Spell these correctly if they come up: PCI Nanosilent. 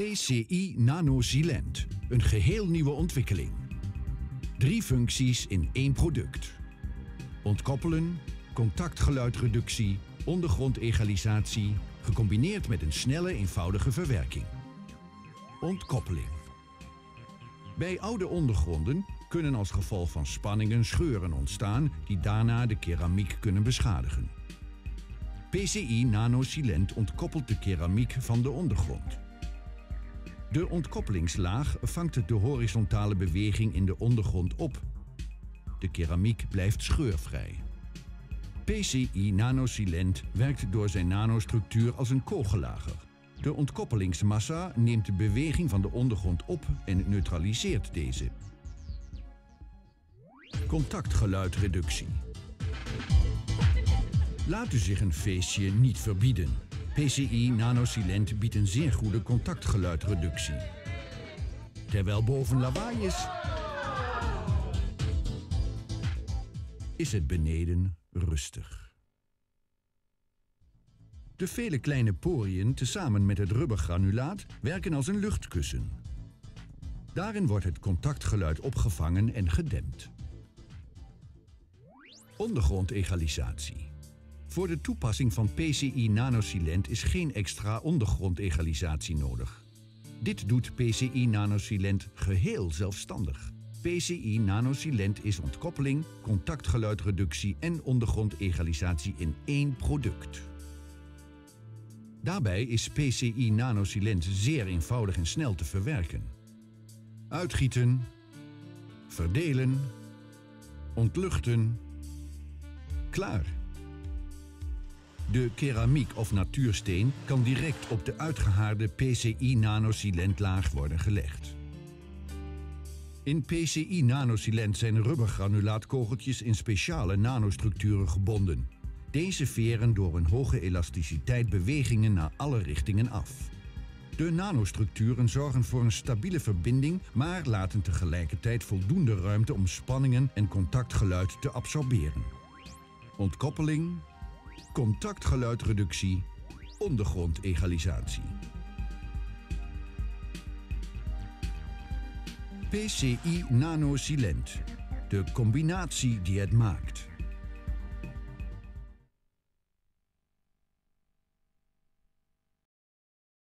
PCI Nanosilent, een geheel nieuwe ontwikkeling. 3 functies in 1 product. Ontkoppelen, contactgeluidreductie, ondergrondegalisatie, gecombineerd met een snelle, eenvoudige verwerking. Ontkoppeling. Bij oude ondergronden kunnen als gevolg van spanningen scheuren ontstaan die daarna de keramiek kunnen beschadigen. PCI Nanosilent ontkoppelt de keramiek van de ondergrond. De ontkoppelingslaag vangt de horizontale beweging in de ondergrond op. De keramiek blijft scheurvrij. PCI Nanosilent werkt door zijn nanostructuur als een kogelager. De ontkoppelingsmassa neemt de beweging van de ondergrond op en neutraliseert deze. Contactgeluidreductie. Laat u zich een feestje niet verbieden. PCI Nanosilent biedt een zeer goede contactgeluidreductie. Terwijl boven lawaai is, is het beneden rustig. De vele kleine poriën tezamen met het rubbergranulaat werken als een luchtkussen. Daarin wordt het contactgeluid opgevangen en gedempt. Ondergrondegalisatie. Voor de toepassing van PCI Nanosilent is geen extra ondergrondegalisatie nodig. Dit doet PCI Nanosilent geheel zelfstandig. PCI Nanosilent is ontkoppeling, contactgeluidreductie en ondergrondegalisatie in 1 product. Daarbij is PCI Nanosilent zeer eenvoudig en snel te verwerken. Uitgieten, verdelen, ontluchten, klaar. De keramiek of natuursteen kan direct op de uitgehaarde PCI Nanosilentlaag worden gelegd. In PCI Nanosilent zijn rubbergranulaatkogeltjes in speciale nanostructuren gebonden. Deze veren door hun hoge elasticiteit bewegingen naar alle richtingen af. De nanostructuren zorgen voor een stabiele verbinding, maar laten tegelijkertijd voldoende ruimte om spanningen en contactgeluid te absorberen. Ontkoppeling, contactgeluidreductie, ondergrondegalisatie. PCI Nanosilent, de combinatie die het maakt.